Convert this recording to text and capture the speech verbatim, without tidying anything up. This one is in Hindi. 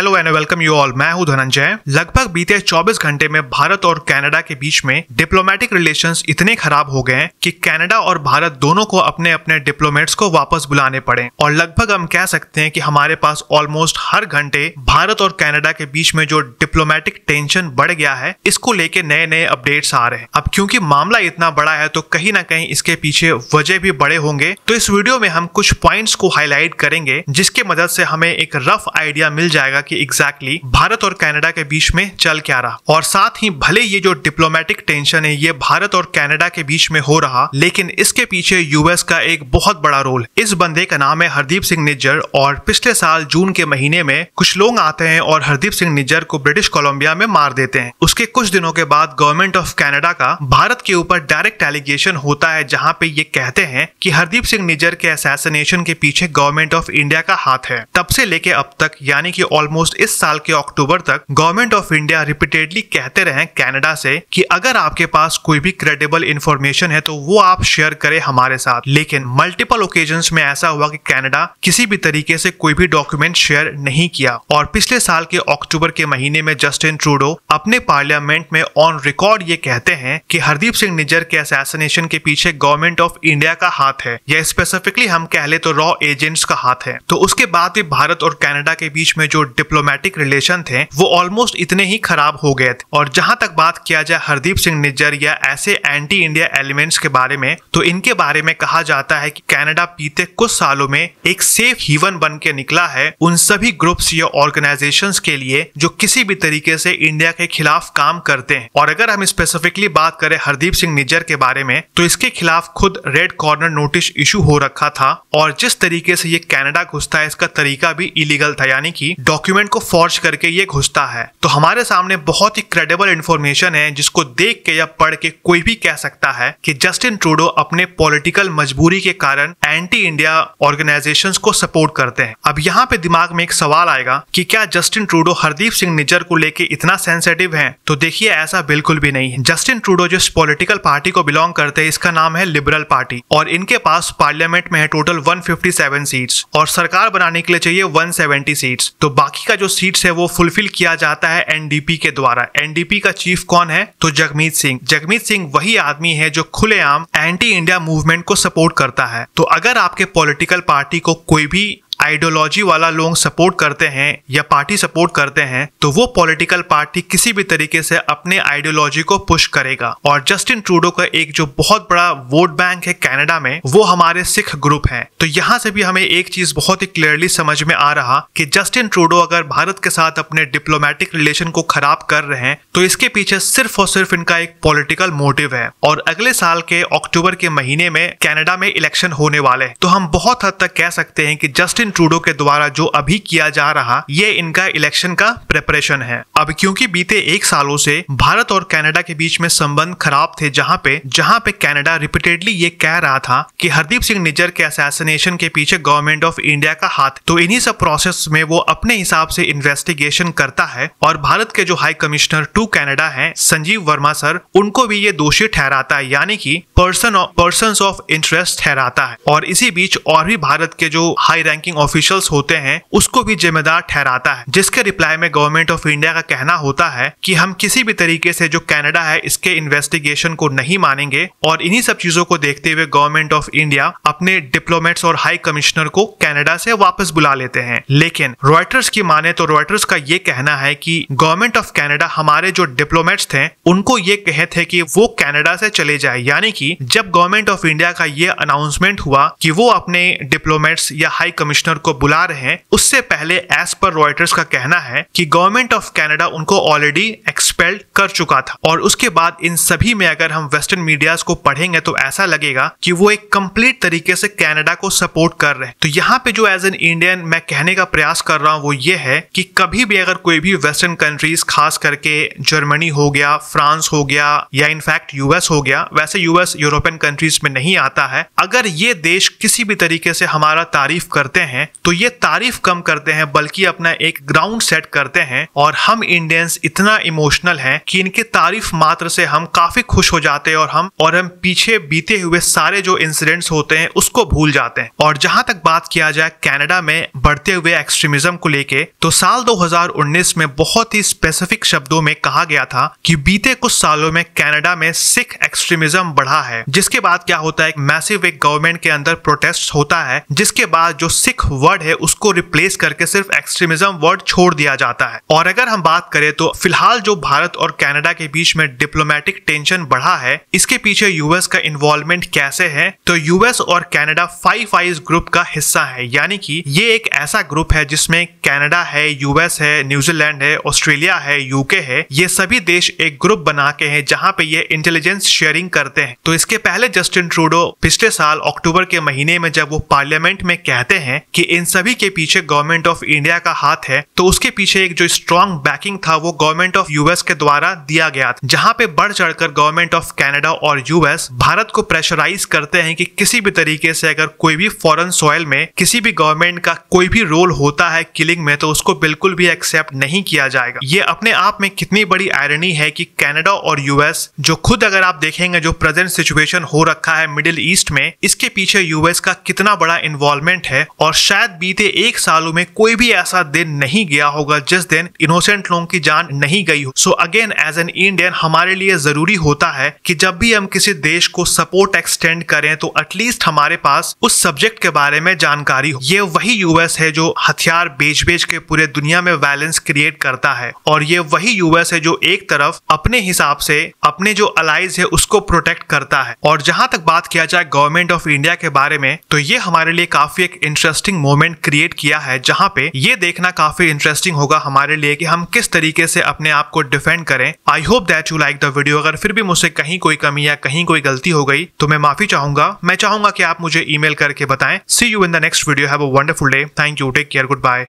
Hello and welcome you all, मैं हूं धनंजय। लगभग बीते चौबीस घंटे में भारत और कनाडा के बीच में डिप्लोमेटिक रिलेशंस इतने खराब हो गए कि कनाडा और भारत दोनों को अपने अपने डिप्लोमेट्स को वापस बुलाने पड़े। और लगभग हम कह सकते हैं कि हमारे पास ऑलमोस्ट हर घंटे भारत और कनाडा के बीच में जो डिप्लोमेटिक टेंशन बढ़ गया है, इसको लेके नए नए अपडेट्स आ रहे हैं। अब क्योंकि मामला इतना बड़ा है तो कहीं ना कहीं इसके पीछे वजह भी बड़े होंगे, तो इस वीडियो में हम कुछ पॉइंट्स को हाईलाइट करेंगे जिसके मदद से हमें एक रफ आइडिया मिल जाएगा कि एग्जैक्टली exactly भारत और कनाडा के बीच में चल क्या रहा। और साथ ही भले ये जो डिप्लोमेटिक टेंशन है ये भारत और कनाडा के बीच में हो रहा, लेकिन इसके पीछे यूएस का एक बहुत बड़ा रोल। इस बंदे का नाम है हरदीप सिंह निज्जर और पिछले साल जून के महीने में कुछ लोग आते हैं और हरदीप सिंह निज्जर को ब्रिटिश कोलम्बिया में मार देते हैं। उसके कुछ दिनों के बाद गवर्नमेंट ऑफ कनाडा का भारत के ऊपर डायरेक्ट एलिगेशन होता है जहाँ पे ये कहते हैं कि हरदीप सिंह निज्जर के असैसिनेशन के पीछे गवर्नमेंट ऑफ इंडिया का हाथ है। तब से लेके अब तक यानी कि ऑलमोस्ट इस साल के अक्टूबर तक गवर्नमेंट ऑफ इंडिया रिपीटेडली कहते रहे कनाडा से कि अगर आपके पास कोई भी क्रेडिबल इंफॉर्मेशन है तो वो आप शेयर करें हमारे साथ। लेकिन मल्टीपल ओकेजन्स में ऐसा हुआ कि कनाडा किसी भी तरीके से कोई भी डॉक्यूमेंट शेयर नहीं किया। और पिछले साल के अक्टूबर के महीने में जस्टिन ट्रूडो अपने पार्लियामेंट में ऑन रिकॉर्ड ये कहते हैं कि हरदीप सिंह निज्जर के असैसिनेशन के पीछे गवर्नमेंट ऑफ इंडिया का हाथ है, या स्पेसिफिकली हम कह ले तो रॉ एजेंट्स का हाथ है। तो उसके बाद भी भारत और कनाडा के बीच में जो डिप्लोमेटिक रिलेशन थे वो ऑलमोस्ट इतने ही खराब हो गए थे। और जहां तक बात किया जाए हरदीप सिंह निज्जर या ऐसे एंटी इंडिया एलिमेंट्स के बारे में, तो इनके बारे में कहा जाता है कि कनाडा बीते कुछ सालों में एक सेफ हीवन बन के निकला है उन सभी ग्रुप्स या ऑर्गेनाइजेशंस के लिए जो किसी भी तरीके से इंडिया के खिलाफ काम करते हैं। और अगर हम स्पेसिफिकली बात करें हरदीप सिंह निज्जर के बारे में, तो इसके खिलाफ खुद रेड कॉर्नर नोटिस इशू हो रखा था और जिस तरीके से ये कनाडा घुसता है इसका तरीका भी इलीगल था, यानी कि डॉक्यूमेंट को फॉर्ज करके ये घुसता है। तो हमारे सामने बहुत ही क्रेडिबल इन्फॉर्मेशन है जिसको देख के या पढ़ के कोई भी कह सकता है कि जस्टिन ट्रूडो अपने पॉलिटिकल मजबूरी के कारण एंटी इंडिया ऑर्गेनाइजेशंस को सपोर्ट करते हैं। अब यहाँ पे दिमाग में एक सवाल आएगा कि क्या जस्टिन ट्रूडो हरदीप सिंह निज्जर को लेके इतना सेंसिटिव है? तो देखिए, ऐसा बिल्कुल भी नहीं है। जस्टिन ट्रूडो जिस पॉलिटिकल पार्टी को बिलोंग करते हैं इसका नाम है लिबरल पार्टी, और इनके पास पार्लियामेंट में है total one fifty seven seats और सरकार बनाने के लिए चाहिए वन सेवेंटी सीट्स। तो बाकी का जो सीट्स है वो फुलफिल किया जाता है एनडीपी के द्वारा। एनडीपी का चीफ कौन है? तो जगमीत सिंह। जगमीत सिंह वही आदमी है जो खुलेआम एंटी इंडिया मूवमेंट को सपोर्ट करता है। तो अगर आपके पॉलिटिकल पार्टी को कोई भी आइडियोलॉजी वाला लोग सपोर्ट करते हैं या पार्टी सपोर्ट करते हैं, तो वो पॉलिटिकल पार्टी किसी भी तरीके से अपने आइडियोलॉजी को पुश करेगा। और जस्टिन ट्रूडो का एक जो बहुत बड़ा वोट बैंक है कनाडा में, वो हमारे सिख ग्रुप हैं। तो यहाँ से भी हमें एक चीज बहुत ही क्लियरली समझ में आ रहा कि जस्टिन ट्रूडो अगर भारत के साथ अपने डिप्लोमेटिक रिलेशन को खराब कर रहे हैं तो इसके पीछे सिर्फ और सिर्फ इनका एक पॉलिटिकल मोटिव है। और अगले साल के अक्टूबर के महीने में कनाडा में इलेक्शन होने वाले, तो हम बहुत हद तक कह सकते हैं कि जस्टिन ट्रूडो के द्वारा जो अभी किया जा रहा ये इनका इलेक्शन का प्रिपरेशन है। अब क्योंकि बीते एक सालों से भारत और कनाडा के बीच में संबंध खराब थे, जहाँ पे जहाँ पे कनाडा रिपीटेडली ये कह रहा था कि हरदीप सिंह निज्जर के असैसिनेशन के पीछे गवर्नमेंट ऑफ इंडिया का हाथ, तो इन्हीं सब प्रोसेस में वो अपने हिसाब से इन्वेस्टिगेशन करता है। और भारत के जो हाई कमिश्नर टू कनाडा है संजीव वर्मा सर, उनको भी ये दोषी ठहराता है, यानी की पर्सन पर्सन ऑफ इंटरेस्ट ठहराता है। और इसी बीच और भी भारत के जो हाई रैंकिंग ऑफिशियल्स होते हैं उसको भी जिम्मेदार ठहराता है, जिसके रिप्लाई में गवर्नमेंट ऑफ इंडिया का कहना होता है कि हम किसी भी तरीके से जो कनाडा है इसके इन्वेस्टिगेशन को नहीं मानेंगे। और इन्हीं सब चीजों को देखते हुए गवर्नमेंट ऑफ इंडिया अपने डिप्लोमेट्स और हाई कमिश्नर को कनाडा से वापस बुला लेते हैं। लेकिन रॉयटर्स की माने तो रॉयटर्स का ये कहना है कि गवर्नमेंट ऑफ कनाडा हमारे जो डिप्लोमेट्स थे उनको ये कहे थे कि वो कनाडा से चले जाए, यानी कि जब गवर्नमेंट ऑफ इंडिया का ये अनाउंसमेंट हुआ कि वो अपने डिप्लोमेट्स या हाई कमिश्नर को बुला रहे हैं, उससे पहले एज पर रॉयटर्स का कहना है कि गवर्नमेंट ऑफ कनाडा उनको ऑलरेडी एक्सपेल्ड कर चुका था। और उसके बाद इन सभी में अगर हम वेस्टर्न मीडियाज को पढ़ेंगे तो ऐसा लगेगा कि वो एक कंप्लीट तरीके से कनाडा को सपोर्ट कर रहे हैं। तो यहाँ पे जो एज एन इंडियन मैं कहने का प्रयास कर रहा हूँ वो ये है कि कभी भी अगर कोई भी वेस्टर्न कंट्रीज, खास करके जर्मनी हो गया, फ्रांस हो गया, या इनफैक्ट यूएस हो गया, वैसे यूएस यूरोपियन कंट्रीज में नहीं आता है, अगर ये देश किसी भी तरीके से हमारा तारीफ करते हैं तो ये तारीफ कम करते हैं बल्कि अपना एक ग्राउंड सेट करते हैं। और हम इंडियंस इतना इमोशनल इमोशनल हैं कि इनके तारीफ मात्र से हम काफी खुश हो जाते हैं और हम और हम पीछे बीते हुए सारे जो इंसिडेंट्स होते हैं उसको भूल जाते हैं। और जहां तक बात किया जाए कनाडा में बढ़ते हुए एक्सट्रीमिज्म को लेके, तो साल दो हज़ार उन्नीस में बहुत ही स्पेसिफिक शब्दों में कहा गया था कि बीते कुछ सालों में कनाडा में सिख एक्सट्रीमिज्म बढ़ा है, जिसके बाद क्या होता है मैसिव एक गवर्नमेंट के अंदर प्रोटेस्ट होता है, जिसके बाद जो सिख वर्ड है उसको रिप्लेस करके सिर्फ एक्सट्रीमिज्म वर्ड छोड़ दिया जाता है। और अगर हम बात करें तो फिलहाल जो भारत और कनाडा के बीच में डिप्लोमेटिक टेंशन बढ़ा है, इसके पीछे यूएस का इन्वॉल्वमेंट कैसे है, तो यूएस और कनाडा फाइव आइज़ ग्रुप का हिस्सा है, यानी कि ये एक ऐसा ग्रुप है जिसमें कनाडा है, यूएस है, न्यूजीलैंड है, ऑस्ट्रेलिया है, यूके है, ये सभी देश एक ग्रुप बना के हैं जहाँ पे ये इंटेलिजेंस शेयरिंग करते हैं। तो इसके पहले जस्टिन ट्रूडो पिछले साल अक्टूबर के महीने में जब वो पार्लियामेंट में कहते हैं कि इन सभी के पीछे गवर्नमेंट ऑफ इंडिया का हाथ है, तो उसके पीछे एक जो स्ट्रॉन्ग बैकिंग था वो गवर्नमेंट ऑफ यूएस के द्वारा दिया गया था, जहाँ पे बढ़ चढ़कर गवर्नमेंट ऑफ कनाडा और यूएस भारत को प्रेशराइज करते हैं कि किसी भी तरीके से अगर कोई भी फॉरेन सॉइल में किसी भी गवर्नमेंट का कोई भी रोल होता है किलिंग में, तो उसको बिल्कुल भी एक्सेप्ट नहीं किया जाएगा। ये अपने आप में कितनी बड़ी आयरनी है कि कनाडा और यूएस जो खुद अगर आप देखेंगे जो प्रेजेंट सिचुएशन हो रखा है मिडिल ईस्ट में, इसके पीछे यूएस का कितना बड़ा इन्वॉल्वमेंट है। और शायद बीते एक सालों में कोई भी ऐसा दिन नहीं गया होगा जिस दिन इनोसेंट लोगों की जान नहीं गई हो। So again as an Indian हमारे लिए जरूरी होता है कि जब भी हम किसी देश को सपोर्ट एक्सटेंड करें तो एटलीस्ट हमारे पास उस सब्जेक्ट के बारे में जानकारी हो। ये वही यूएस है जो हथियार बेच बेच के पूरे दुनिया में वायलेंस क्रिएट करता है, और ये वही यूएस है जो एक तरफ अपने हिसाब से अपने जो अलाइज है उसको प्रोटेक्ट करता है। और जहां तक बात किया जाए गवर्नमेंट ऑफ इंडिया के बारे में, तो ये हमारे लिए काफी एक इंटरेस्टिंग मोमेंट क्रिएट किया है, जहां पे ये देखना काफी इंटरेस्टिंग होगा हमारे लिए कि हम किस तरीके से अपने आप को डिफेंड करें। I hope that you like the video. अगर फिर भी मुझसे कहीं कोई कमी या कहीं कोई गलती हो गई तो मैं माफी चाहूंगा। मैं चाहूंगा कि आप मुझे ईमेल करके बताएं। See you in the next video. Have a wonderful day. Thank you. Take care. Good bye.